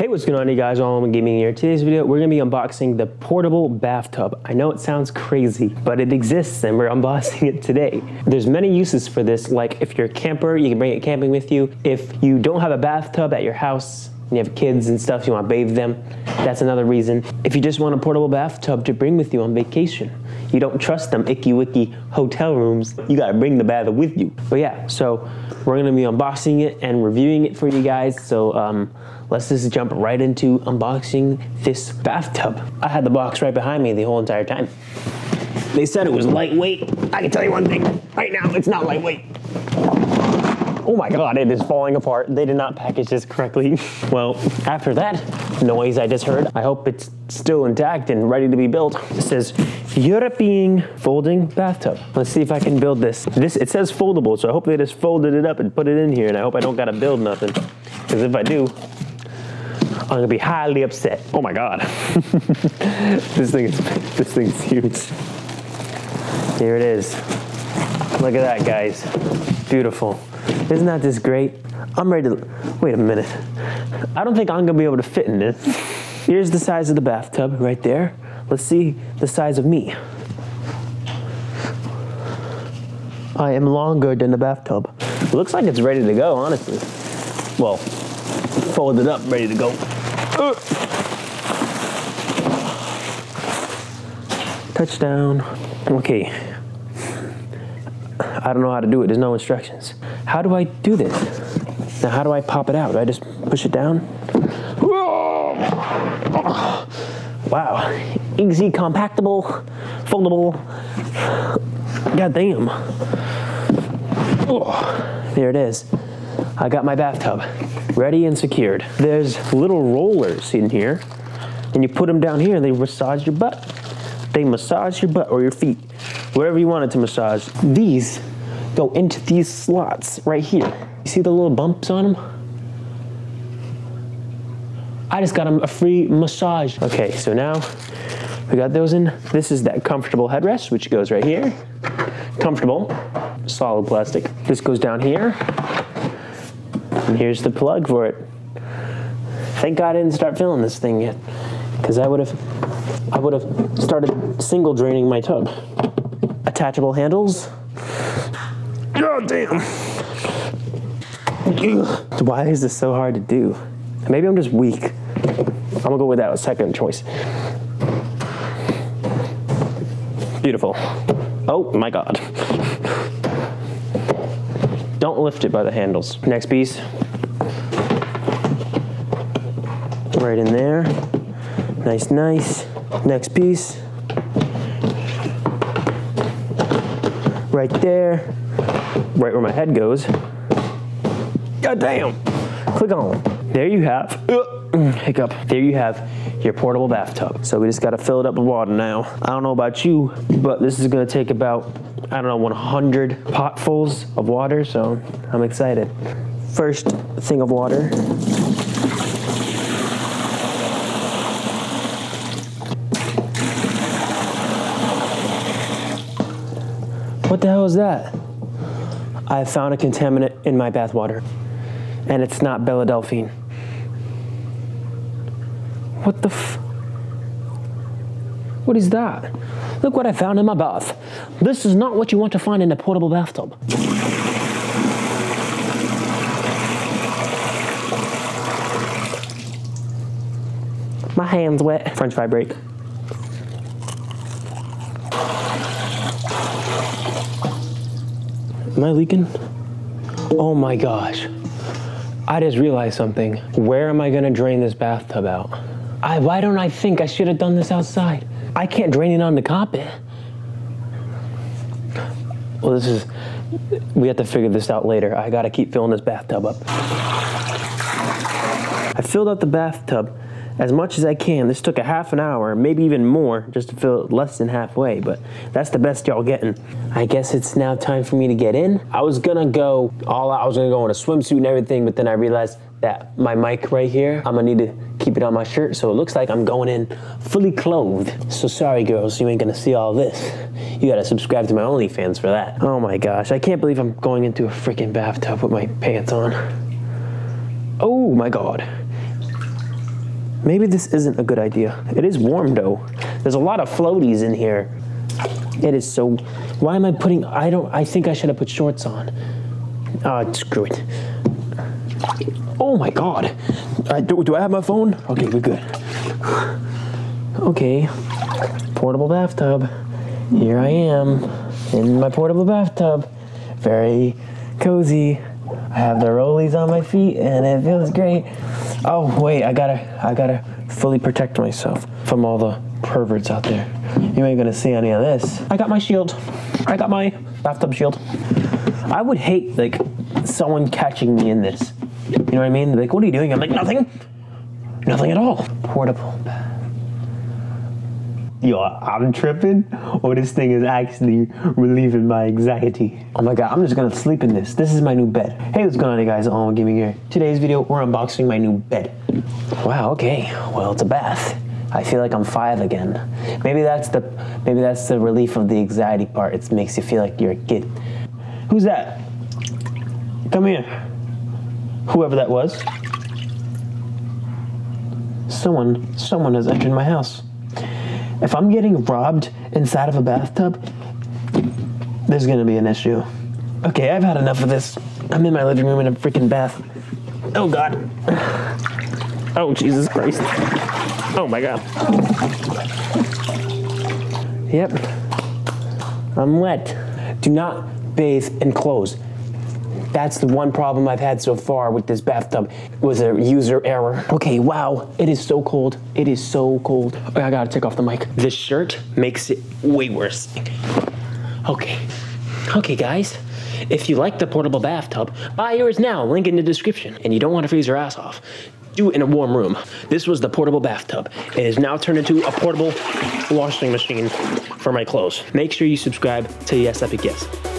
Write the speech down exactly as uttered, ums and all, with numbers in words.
Hey, what's going on, you guys? All I'm Gaming here. Today's video, we're going to be unboxing the portable bathtub. I know it sounds crazy, but it exists and we're unboxing it today. There's many uses for this, like if you're a camper, you can bring it camping with you. If you don't have a bathtub at your house, and you have kids and stuff, you want to bathe them, that's another reason. If you just want a portable bathtub to bring with you on vacation, you don't trust them icky wicky hotel rooms, you gotta bring the bath with you. But yeah, so we're gonna be unboxing it and reviewing it for you guys, so um, let's just jump right into unboxing this bathtub. I had the box right behind me the whole entire time. They said it was lightweight. I can tell you one thing, right now it's not lightweight. Oh my God, it is falling apart. They did not package this correctly. Well, after that noise I just heard, I hope it's still intact and ready to be built. It says European folding bathtub. Let's see if I can build this. This, it says foldable, so I hope they just folded it up and put it in here, and I hope I don't gotta build nothing. Because if I do, I'm gonna be highly upset. Oh my God. This thing is, this thing's huge. Here it is. Look at that, guys. Beautiful. Isn't that just great? I'm ready to, wait a minute. I don't think I'm gonna be able to fit in this. Here's the size of the bathtub right there. Let's see the size of me. I am longer than the bathtub. Looks like it's ready to go, honestly. Well, folded up, ready to go. Uh. Touchdown. Okay. I don't know how to do it, there's no instructions. How do I do this? Now how do I pop it out? Do I just push it down? Wow, easy, compactable, foldable. God damn. Oh, there it is. I got my bathtub, ready and secured. There's little rollers in here, and you put them down here and they massage your butt. They massage your butt or your feet, wherever you want it to massage. These go into these slots right here. You see the little bumps on them? I just got them a free massage. Okay, so now we got those in. This is that comfortable headrest, which goes right here. Comfortable, solid plastic. This goes down here, and here's the plug for it. Thank God I didn't start filming this thing yet, because I would have, I would have started single draining my tub. Attachable handles. God damn. Why is this so hard to do? Maybe I'm just weak. I'm gonna go with that second choice. Beautiful. Oh my God. Don't lift it by the handles. Next piece. Right in there. Nice, nice. Next piece. Right there. Right where my head goes. God damn. Click on. There you have, uh, hiccup. There you have your portable bathtub. So we just gotta fill it up with water now. I don't know about you, but this is gonna take about, I don't know, one hundred potfuls of water, so I'm excited. First thing of water. What the hell is that? I found a contaminant in my bathwater, and it's not Bella Delphine. What the f? What is that? Look what I found in my bath. This is not what you want to find in a portable bathtub. My hand's wet. French fry break. Am I leaking? Oh my gosh. I just realized something. Where am I gonna drain this bathtub out? I, why don't I think I should have done this outside? I can't drain it on the carpet. Well, this is, we have to figure this out later. I gotta keep filling this bathtub up. I filled up the bathtub as much as I can. This took a half an hour, maybe even more, just to fill it less than halfway, but that's the best y'all getting. I guess it's now time for me to get in. I was gonna go all out, I was gonna go in a swimsuit and everything, but then I realized that my mic right here, I'm gonna need to keep it on my shirt, so it looks like I'm going in fully clothed. So sorry girls, you ain't gonna see all this. You gotta subscribe to my OnlyFans for that. Oh my gosh, I can't believe I'm going into a freaking bathtub with my pants on. Oh my God. Maybe this isn't a good idea. It is warm though. There's a lot of floaties in here. It is so, why am I putting, I don't, I think I should have put shorts on. Uh, screw it. Oh my God. I, do, do I have my phone? Okay, we're good. Okay, portable bathtub. Here I am in my portable bathtub. Very cozy. I have the rollies on my feet and it feels great. Oh wait, I gotta, I gotta fully protect myself from all the perverts out there. You ain't gonna see any of this. I got my shield. I got my bathtub shield. I would hate like someone catching me in this. You know what I mean? They're like, what are you doing? I'm like, nothing. Nothing at all. Portable bath. Yo, I'm tripping, or this thing is actually relieving my anxiety. Oh my God, I'm just gonna sleep in this. This is my new bed. Hey, what's going on, you guys? All Gaming here. Today's video, we're unboxing my new bed. Wow, okay, well, it's a bath. I feel like I'm five again. Maybe that's the, maybe that's the relief of the anxiety part. It makes you feel like you're a kid. Who's that? Come here. Whoever that was. Someone, someone has entered my house. If I'm getting robbed inside of a bathtub, there's gonna be an issue. Okay, I've had enough of this. I'm in my living room in a freaking bath. Oh God. Oh, Jesus Christ. Oh my God. Yep, I'm wet. Do not bathe in clothes. That's the one problem I've had so far with this bathtub, was a user error. Okay, wow, it is so cold. It is so cold. Okay, I gotta take off the mic. This shirt makes it way worse. Okay, okay guys. If you like the portable bathtub, buy yours now, link in the description. And you don't wanna freeze your ass off. Do it in a warm room. This was the portable bathtub. It is now turned into a portable washing machine for my clothes. Make sure you subscribe to Yes Epic Yes.